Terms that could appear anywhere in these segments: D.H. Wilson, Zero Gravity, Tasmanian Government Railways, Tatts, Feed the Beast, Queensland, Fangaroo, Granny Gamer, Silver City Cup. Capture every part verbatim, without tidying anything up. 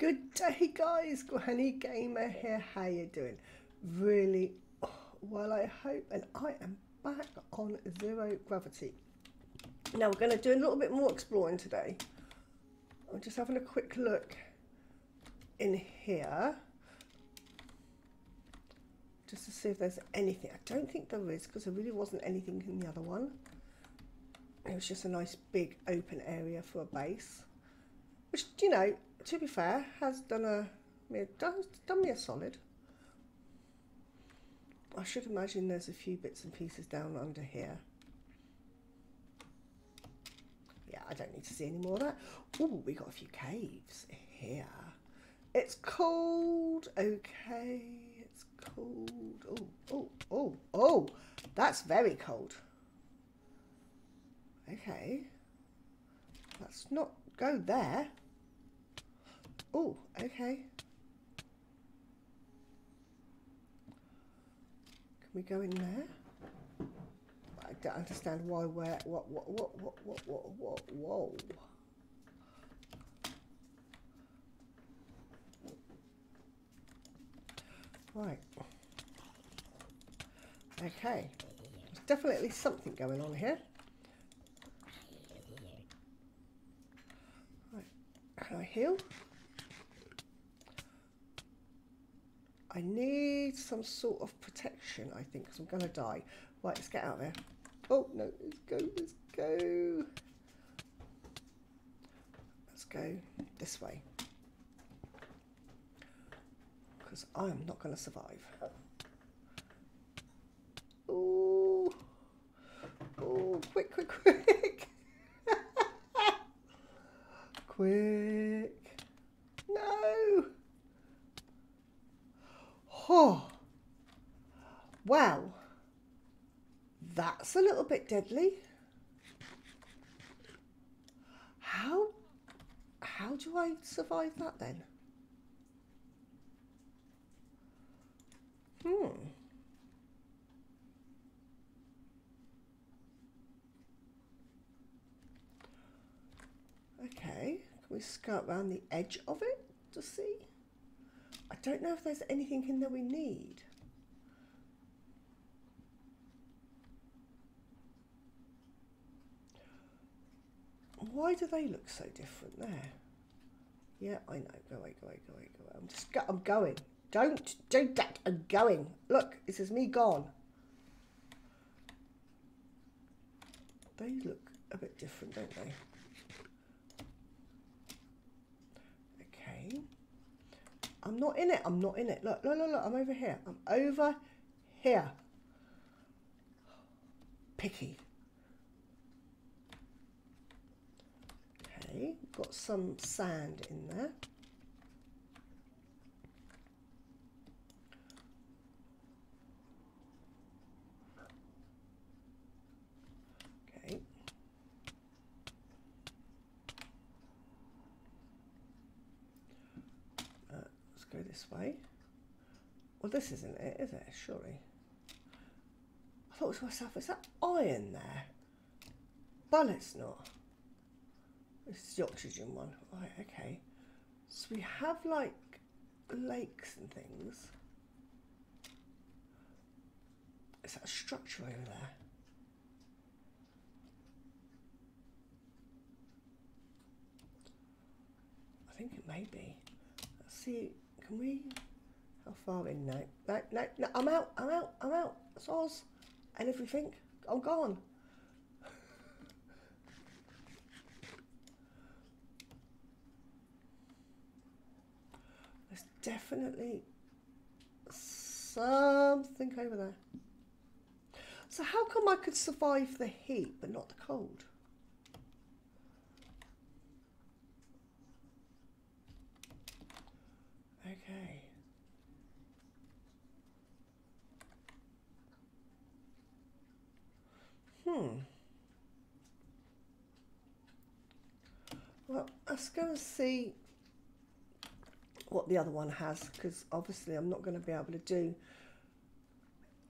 Good day, guys. Granny Gamer here. How you doing? Really well, I hope, and I am back on Zero Gravity. Now we're going to do a little bit more exploring today. I'm just having a quick look in here just to see if there's anything. I don't think there is, because there really wasn't anything in the other one. It was just a nice big open area for a base, which, you know, to be fair, has done a has done me a solid. I should imagine there's a few bits and pieces down under here. Yeah, I don't need to see any more of that. Oh, we got a few caves here. It's cold. Okay, it's cold. Oh, oh, oh, oh, that's very cold. Okay, let's not go there. Oh, okay. Can we go in there? I don't understand why we're what what what what what what what whoa. Right. Okay. There's definitely something going on here. Right. Can I heal? I need some sort of protection, I think, because I'm going to die. Right, let's get out of there. Oh, no, let's go, let's go. Let's go this way. Because I'm not going to survive. Oh, oh, quick, quick, quick. Quick. No. Oh, wow, that's a little bit deadly. How, how do I survive that then? Hmm. Okay, can we scout around the edge of it to see? I don't know if there's anything in there we need. Why do they look so different there? Yeah, I know. Go away, go away, go away, go away. I'm just go I'm going. Don't do that. I'm going. Look, this is me gone. They look a bit different, don't they? Okay. I'm not in it. I'm not in it. Look, look, look, look. I'm over here. I'm over here. Picky. Okay, got some sand in there. This way. Well, this isn't it, is it? Surely. I thought to myself, is that iron there? Well, it's not. It's the oxygen one. Right, okay. So we have like lakes and things. Is that a structure over there? I think it may be. Let's see. Can we? How far in? No, no, no, no. I'm out. I'm out. I'm out. It's Oz and everything. I'm gone. There's definitely something over there. So how come I could survive the heat but not the cold? Okay. Hmm. Well, let's go and see what the other one has, because obviously I'm not going to be able to do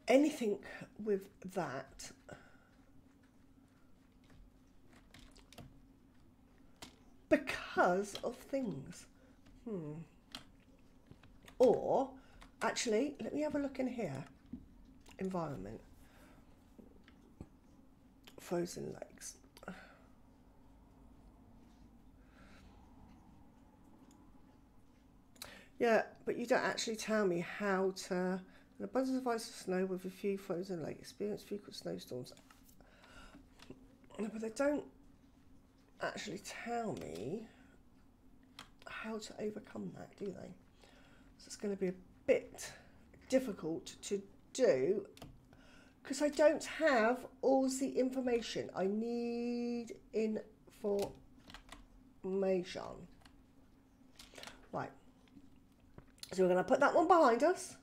anything with that. Because of things. Hmm. Or, actually, let me have a look in here. Environment. Frozen lakes. Yeah, but you don't actually tell me how to... An abundance of ice and snow with a few frozen lakes. Experience frequent snowstorms. But they don't actually tell me how to overcome that, do they? So it's going to be a bit difficult to do because I don't have all the information. I need information. Right. So we're going to put that one behind us.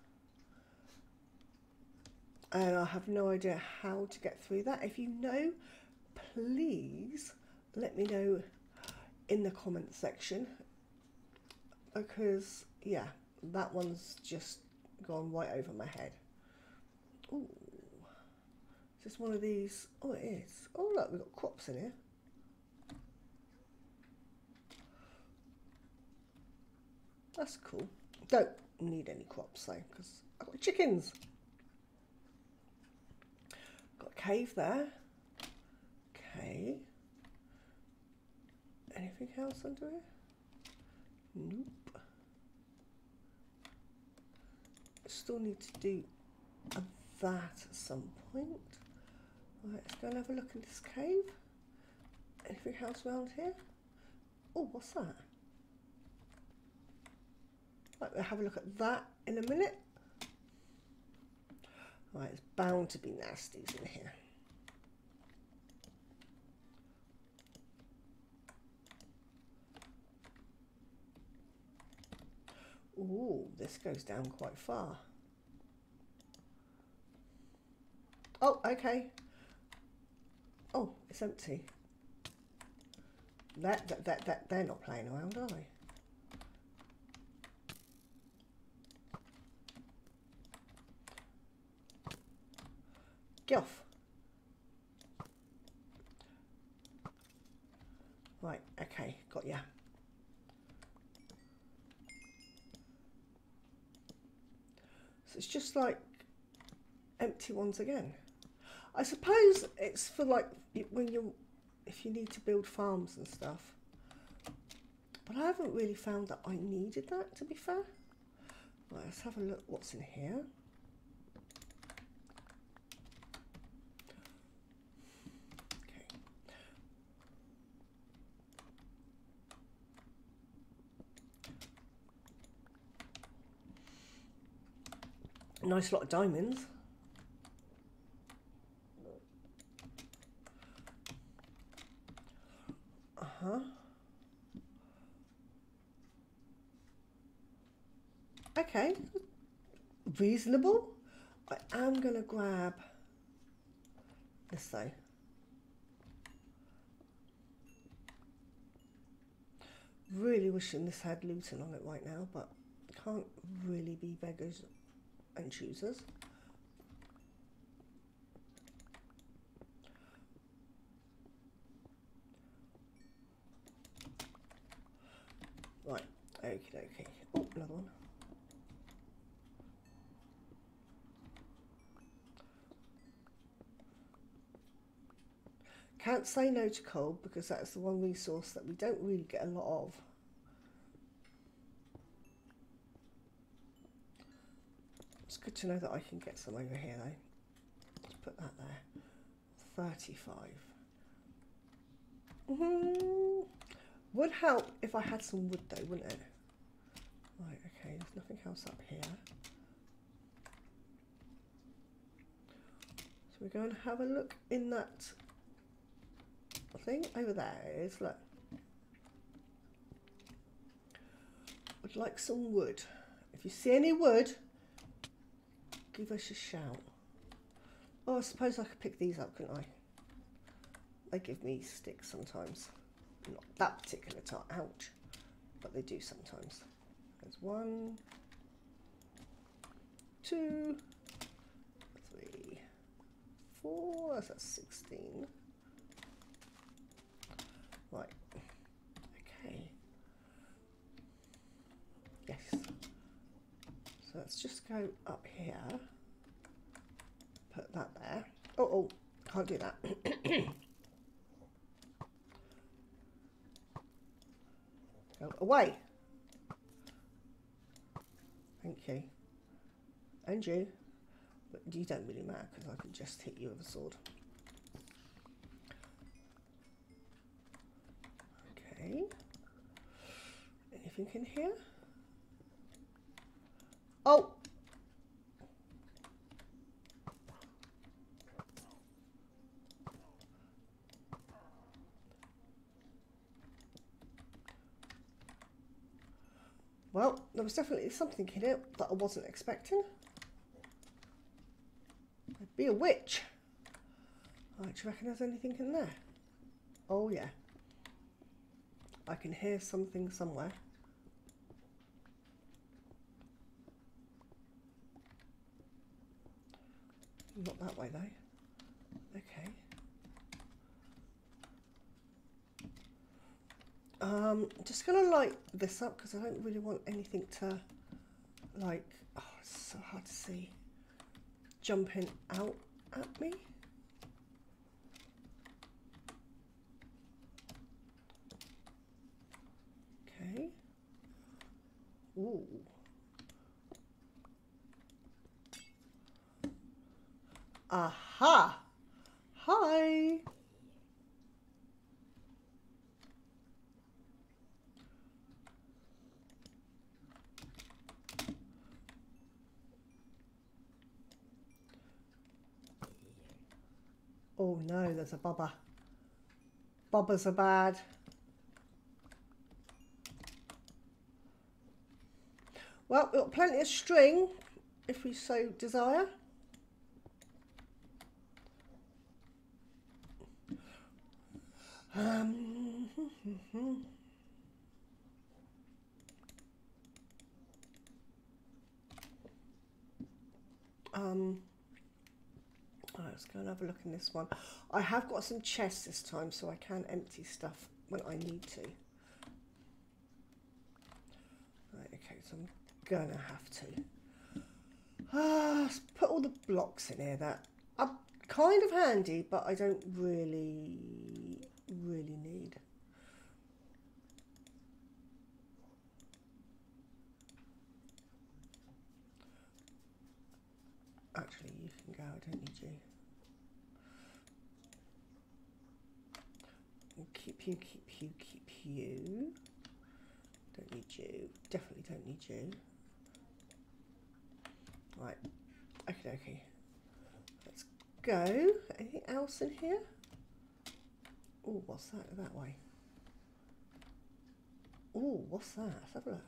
And I have no idea how to get through that. If you know, please let me know in the comment section. Because, yeah, that one's just gone right over my head. Ooh. Is this one of these? Oh, it is. Oh, look, we've got crops in here. That's cool. Don't need any crops, though, because I've got chickens. Got a cave there. Okay. Anything else under here? Nope. Still need to do that at some point. Right, let's go and have a look in this cave. Anything else around here? Oh, what's that? Right, we'll have a look at that in a minute. Right, it's bound to be nasties in here. Ooh, this goes down quite far. Oh, okay. Oh, it's empty. That that that, that they're not playing around, are they? Get off. Right, okay, got ya. So it's just like empty ones again. I suppose it's for like when you, if you need to build farms and stuff. But I haven't really found that I needed that, to be fair. Right, let's have a look what's in here. Nice lot of diamonds. Uh-huh. Okay. Reasonable. I am going to grab this though. Really wishing this had Luton on it right now, but can't really be beggars and choosers. Right, okie dokie. Oh, another one. Can't say no to coal because that's the one resource that we don't really get a lot of. Good to know that I can get some over here though. Let's put that there. thirty-five. Mm-hmm. Would help if I had some wood though, wouldn't it? Right, okay, there's nothing else up here. So we're going to have a look in that thing over there. It is, look. Would like some wood. If you see any wood, give us a shout. Oh, I suppose I could pick these up, couldn't I? They give me sticks sometimes. Not that particular type, ouch. But they do sometimes. There's one, two, three, four, that's at sixteen. Right, okay. So let's just go up here, put that there. Oh, oh, can't do that. Go away. Thank you. And you. But you don't really matter because I can just hit you with a sword. Okay. Anything in here? Oh! Well, there was definitely something in it that I wasn't expecting. I'd be a witch. Oh, do you reckon there's anything in there? Oh yeah. I can hear something somewhere. Not that way though. Okay. Um, just gonna light this up because I don't really want anything to, like, oh, it's so hard to see, jumping out at me. Okay. Ooh. Aha! Hi! Oh no, there's a bobber. Bobbers are bad. Well, we've got plenty of string if we so desire. Um, um oh, let's go and have a look in this one. I have got some chests this time, so I can empty stuff when I need to. Right, okay, so I'm gonna have to ah, put all the blocks in here that are kind of handy, but I don't really really need. Actually, you can go, I don't need you. We'll keep you, keep you, keep you. Don't need you. Definitely don't need you. Right. Okay, okay. Let's go. Anything else in here? Oh, what's that that way? Oh, what's that? Let's have a look.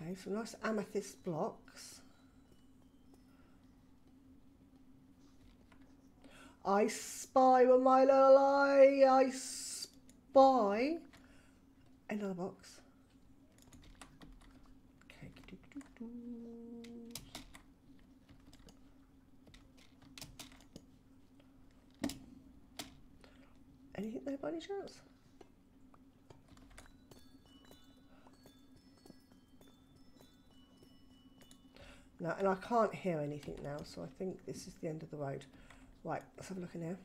Okay, some nice amethyst blocks. I spy with my little eye. I spy another box. Anything there by any chance? No, and I can't hear anything now, so I think this is the end of the road. Right, let's have a look in here.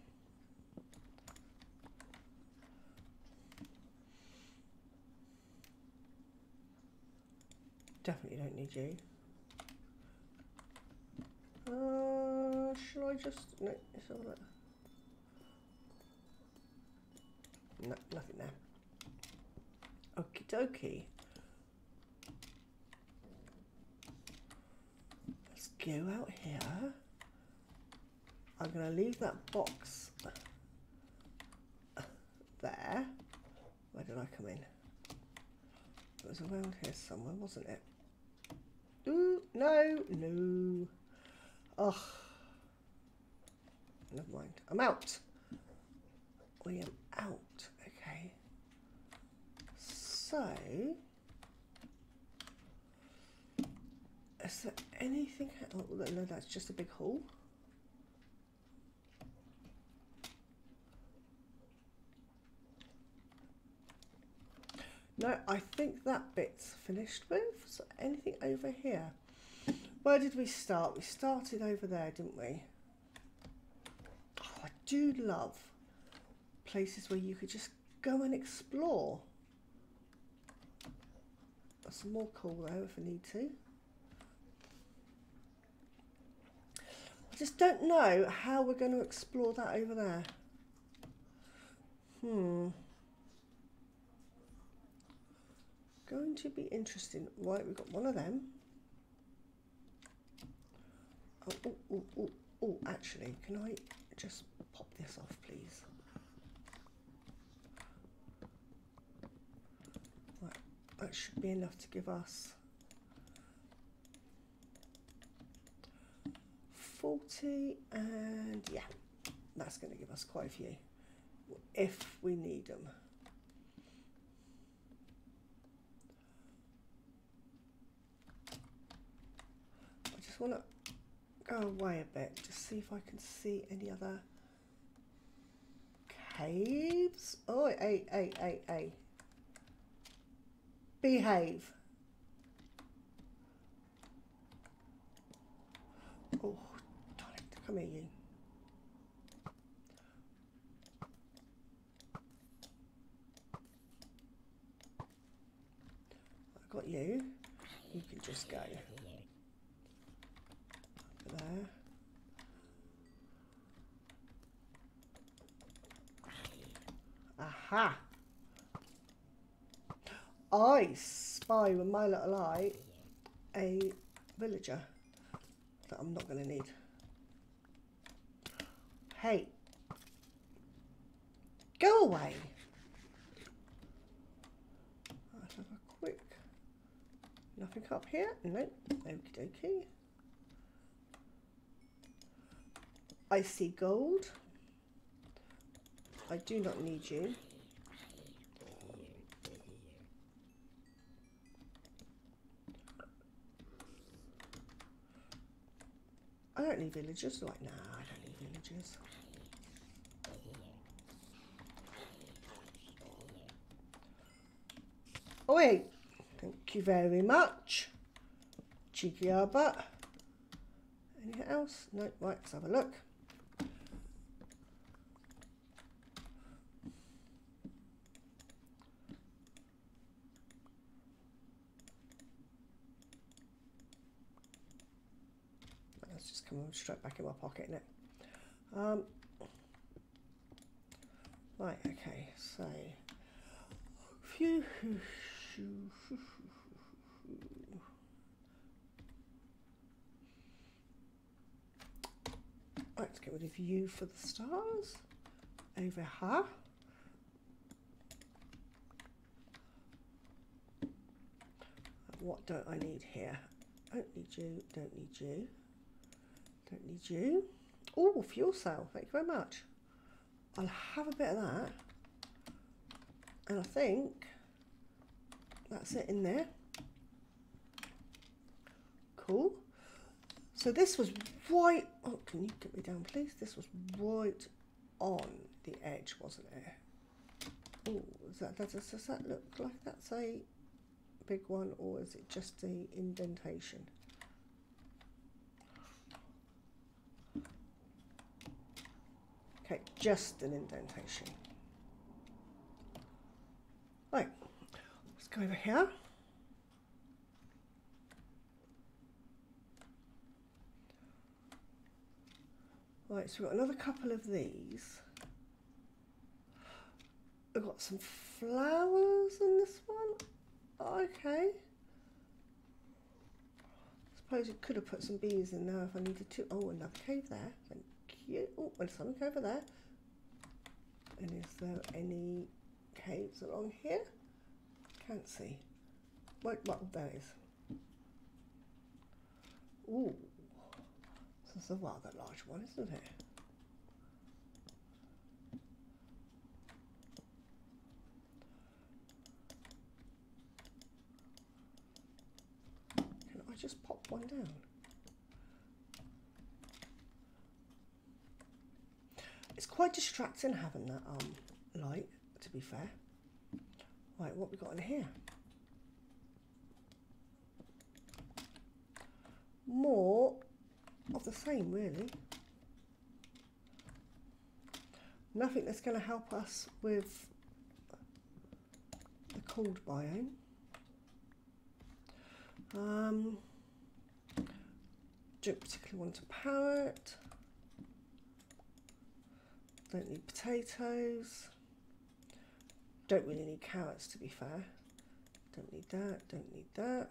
Definitely don't need you. Uh, should I just... No, it's all right. No, nothing there. Okie dokie. Let's go out here. I'm going to leave that box there. Where did I come in? It was around here somewhere, wasn't it? Ooh, no, no. Oh, never mind. I'm out. I am out. Okay. So, is there anything? Oh, no, that's just a big hole. No, I think that bit's finished with. So anything over here? Where did we start? We started over there, didn't we? Oh, I do love places where you could just go and explore. That's some more coal though if I need to. I just don't know how we're going to explore that over there. Hmm. Going to be interesting. Right, we've got one of them. Oh, oh, oh, oh, oh, actually, can I just pop this off, please? Right, that should be enough to give us forty, and yeah, that's going to give us quite a few if we need them. I want to go away a bit, just see if I can see any other caves. Oh, hey, hey, hey, hey. Behave. Oh, darn it, come here, you. I've got you. You can just go. There. Aha! I spy with my little eye a villager that I'm not going to need. Hey! Go away! I'll have a quick... Nothing up here? Nope. Okie dokie. I see gold. I do not need you. I don't need villagers right now. I don't need villagers. Oh wait! Thank you very much. Cheeky arbor. Anything else? No. Right, let's have a look. Straight back in my pocket, innit? Um, right, okay, so phew, phew, phew, phew, phew, phew. Right, let's get rid of you for the stars. Over here. What don't I need here? Don't need you, don't need you. Don't need you. Oh, fuel cell. Thank you very much. I'll have a bit of that. And I think that's it in there. Cool. So this was right... Oh, can you get me down, please? This was right on the edge, wasn't it? Oh, does that, that, does that look like that's a big one, or is it just the indentation? Okay, just an indentation. Right, let's go over here. Right, so we've got another couple of these. I've got some flowers in this one. Okay. Suppose I could have put some bees in there if I needed to. Oh, another cave there. Thank you. Oh, there's something over there. And is there any caves along here? Can't see. What? What? There is. Ooh, this is a rather large one, isn't it? Can I just pop one down? It's quite distracting having that um light, to be fair. Right, what we got in here? More of the same, really. Nothing that's going to help us with the cold biome. Um, don't particularly want a parrot. Don't need potatoes. Don't really need carrots, to be fair. Don't need that, don't need that.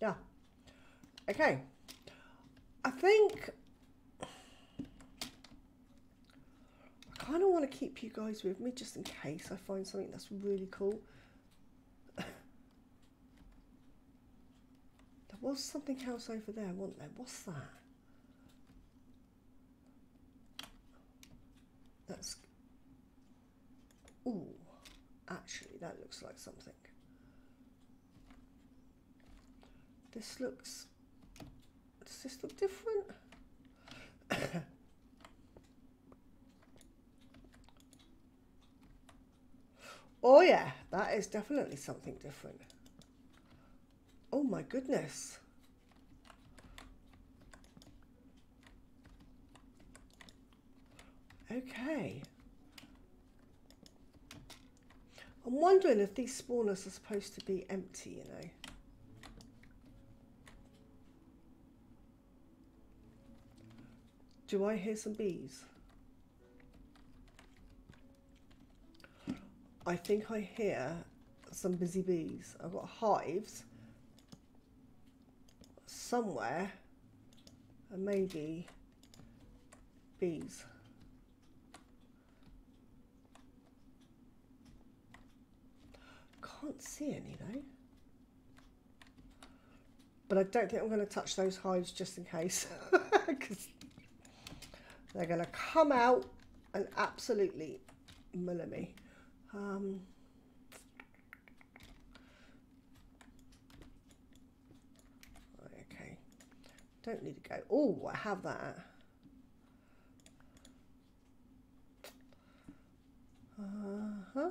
Yeah. Okay. I think I kind of want to keep you guys with me just in case I find something that's really cool. There was something else over there, wasn't there? What's that? That's, ooh, actually that looks like something. This looks, does this look different? Oh yeah, that is definitely something different. Oh my goodness. Okay. I'm wondering if these spawners are supposed to be empty, you know. Do I hear some bees? I think I hear some busy bees. I've got hives somewhere and maybe bees. Can't see any though. But I don't think I'm going to touch those hives just in case. Because they're going to come out and absolutely muller me. Um, okay. Don't need to go. Oh, I have that. Uh-huh.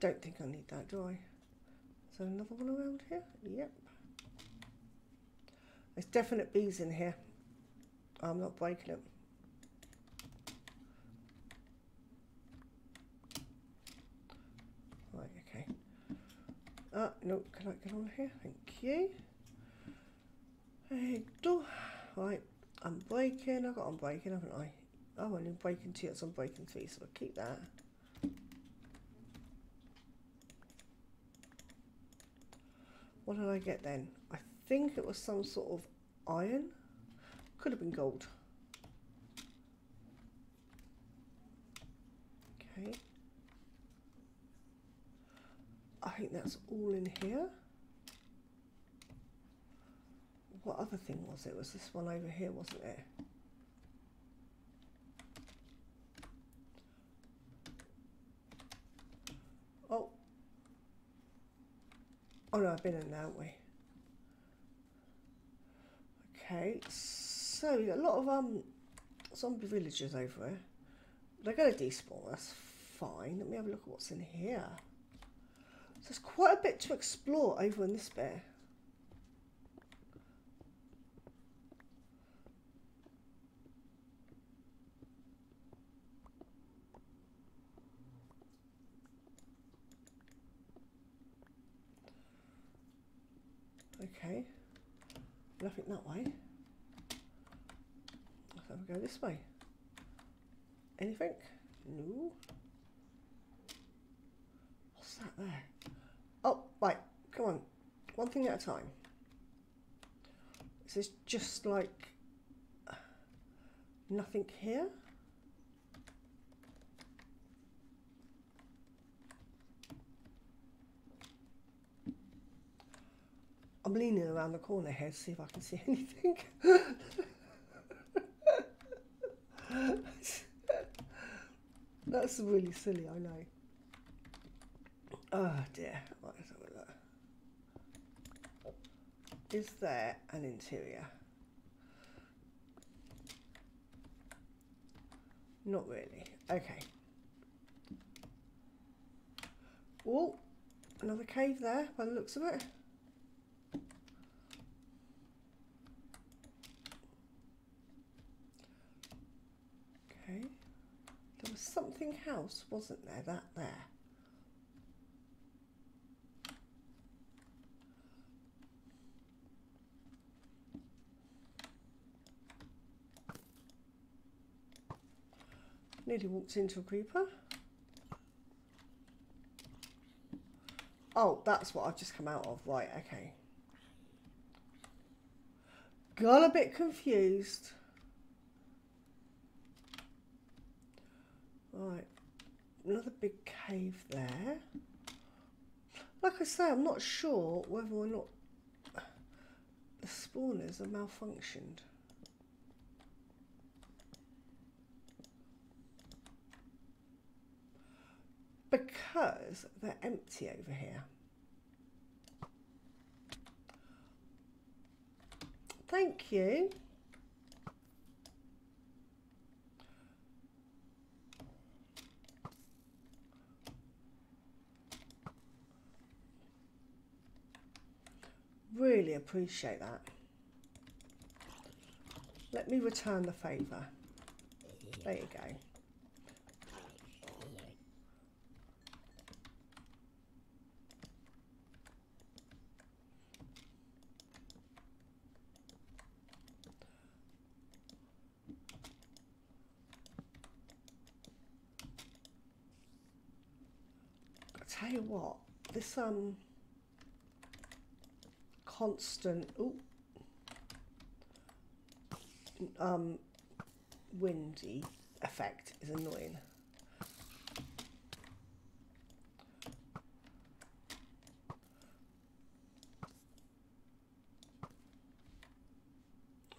Don't think I need that, do I? Is there another one around here? Yep. There's definite bees in here. I'm not breaking it. Right, okay. Ah, no, can I get on here? Thank you. Hey, do. Right, I'm breaking. I've got on breaking, haven't I? Oh, I'm in breaking two, it's on breaking three, so I'll keep that. What did I get then? I think it was some sort of iron. Could have been gold. Okay. I think that's all in here. What other thing was it? Was this one over here, wasn't it? Oh no, I've been in there, haven't we? Okay, so we got a lot of um zombie villagers over here. They're going to despawn, that's fine. Let me have a look at what's in here. So there's quite a bit to explore over in this bit. Okay, nothing that way. So we go this way. Anything? No. What's that there? Oh, right, come on. One thing at a time. This is just like nothing here. I'm leaning around the corner here to see if I can see anything. That's really silly, I know. Oh dear. Right, let's have a look. Is there an interior? Not really. Okay. Oh, another cave there by the looks of it. Okay. There was something else, wasn't there? That there. Nearly walked into a creeper. Oh, that's what I've just come out of. Right, okay. Got a bit confused. Right, another big cave there. Like I say, I'm not sure whether or not the spawners are malfunctioned. Because they're empty over here. Thank you. Really appreciate that. Let me return the favour. There you go. Tell you what, this um constant ooh, um windy effect is annoying.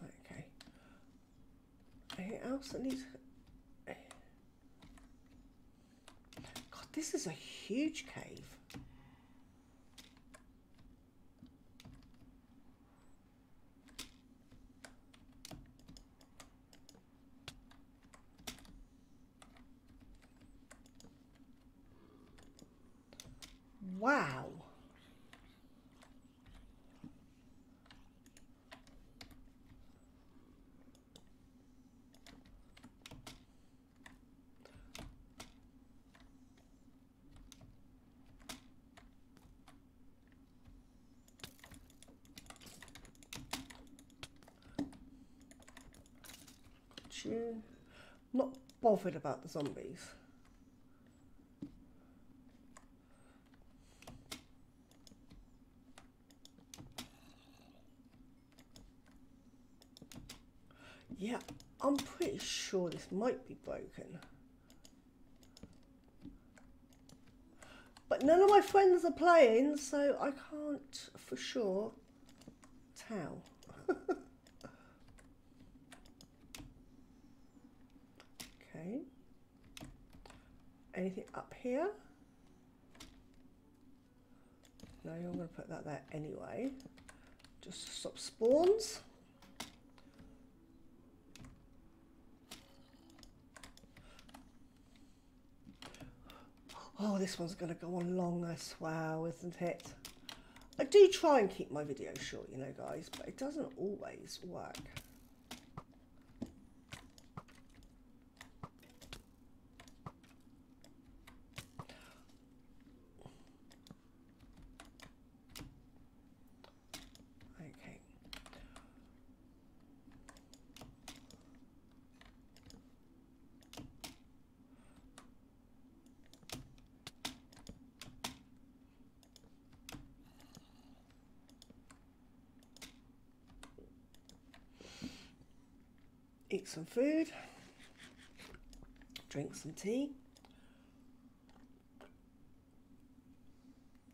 Okay. Anything else that needs? This is a huge cave. Wow. I'm not bothered about the zombies. Yeah, I'm pretty sure this might be broken. But none of my friends are playing, so I can't for sure tell. Anything up here? No, I'm going to put that there anyway. Just to stop spawns. Oh, this one's going to go on long, I swear, isn't it? I do try and keep my video short, you know, guys, but it doesn't always work. Eat some food, drink some tea.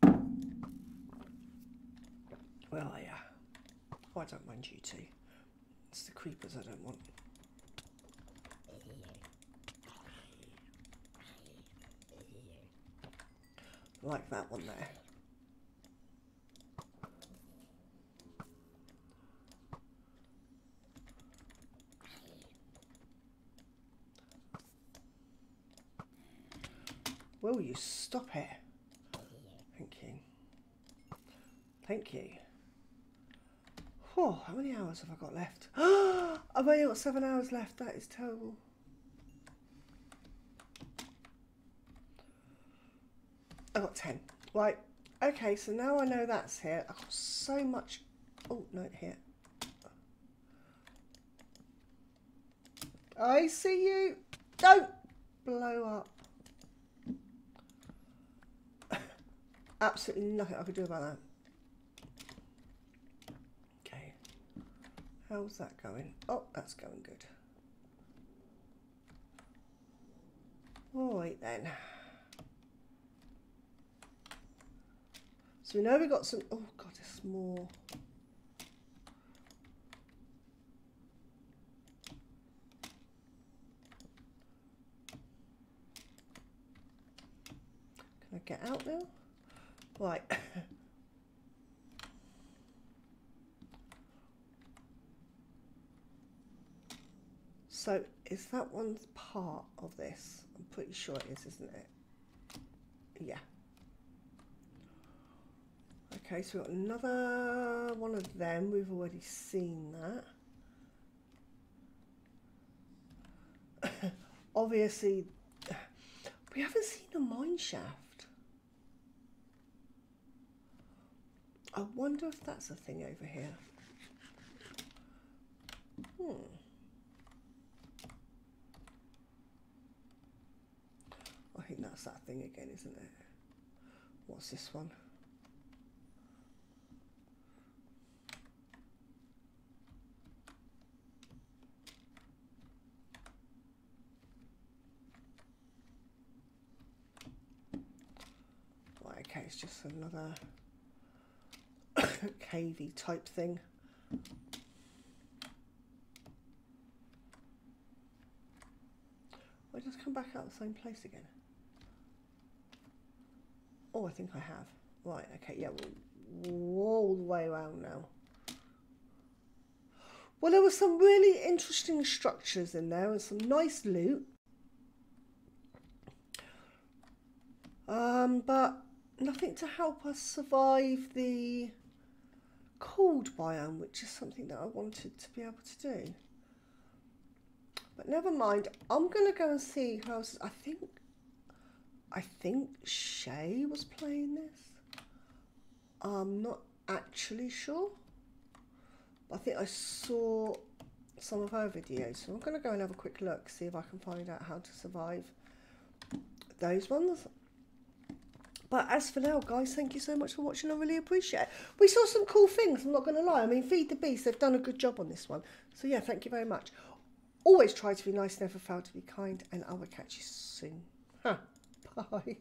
Where are you? Oh, I don't mind you two. It's the creepers I don't want. I like that one there. Will you stop it? Thank you. Thank you. Oh, how many hours have I got left? I've only got seven hours left. That is terrible. I got ten. Right. Okay, so now I know that's here. I've got so much. Oh, no, here. I see you. Don't blow up. Absolutely nothing I could do about that. Okay. How's that going? Oh, that's going good. All right then. So we know we got some. Oh God, there's more. Get out now. Right. So is that one part of this? I'm pretty sure it is, isn't it? Yeah. Okay, so we've got another one of them. We've already seen that. Obviously, we haven't seen a mine shaft. I wonder if that's a thing over here. Hmm. I think that's that thing again, isn't it? What's this one? Right, okay, it's just another cavey type thing. Will I just come back out the same place again? Oh, I think I have. Right, okay, yeah, we'll all the way around now. Well, there were some really interesting structures in there and some nice loot. Um, but nothing to help us survive the cold biome, which is something that I wanted to be able to do. But never mind, I'm gonna go and see who else. I think I think Shay was playing this. I'm not actually sure, but I think I saw some of her videos, so I'm gonna go and have a quick look, see if I can find out how to survive those ones. But as for now, guys, thank you so much for watching. I really appreciate it. We saw some cool things, I'm not going to lie. I mean, Feed the Beast, they've done a good job on this one. So, yeah, thank you very much. Always try to be nice, never fail to be kind, and I will catch you soon. Huh. Bye.